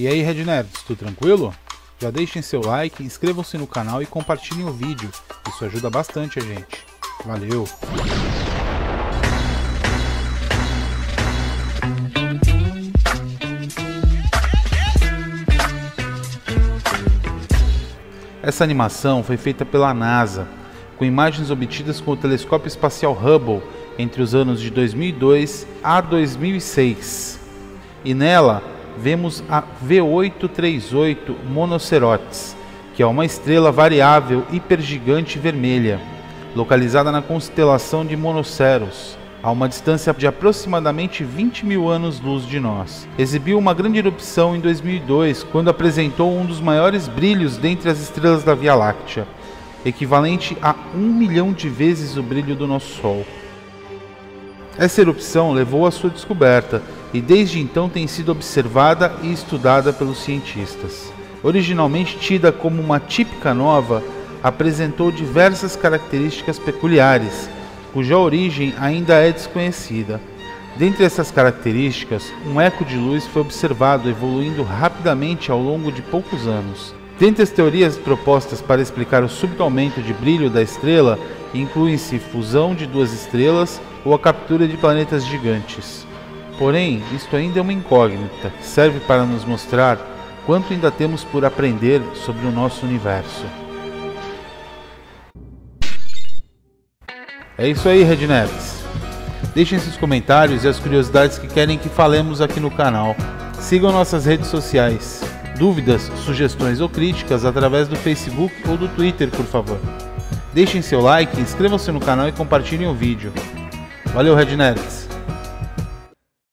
E aí, RedNerds, tudo tranquilo? Já deixem seu like, inscrevam-se no canal e compartilhem o vídeo, isso ajuda bastante a gente. Valeu! Essa animação foi feita pela NASA, com imagens obtidas com o telescópio espacial Hubble entre os anos de 2002 a 2006. E nela vemos a V838 Monocerotis, que é uma estrela variável hipergigante vermelha, localizada na constelação de Monoceros, a uma distância de aproximadamente 20.000 anos-luz de nós. Exibiu uma grande erupção em 2002, quando apresentou um dos maiores brilhos dentre as estrelas da Via Láctea, equivalente a 1 milhão de vezes o brilho do nosso Sol. Essa erupção levou à sua descoberta e desde então tem sido observada e estudada pelos cientistas. Originalmente tida como uma típica nova, apresentou diversas características peculiares, cuja origem ainda é desconhecida. Dentre essas características, um eco de luz foi observado evoluindo rapidamente ao longo de poucos anos. Dentre as teorias propostas para explicar o súbito aumento de brilho da estrela, incluem-se fusão de duas estrelas ou a captura de planetas gigantes. Porém, isto ainda é uma incógnita, que serve para nos mostrar quanto ainda temos por aprender sobre o nosso universo. É isso aí, RedNerds. Deixem seus comentários e as curiosidades que querem que falemos aqui no canal. Sigam nossas redes sociais. Dúvidas, sugestões ou críticas através do Facebook ou do Twitter, por favor. Deixem seu like, inscrevam-se no canal e compartilhem o vídeo. Valeu, RedNerds!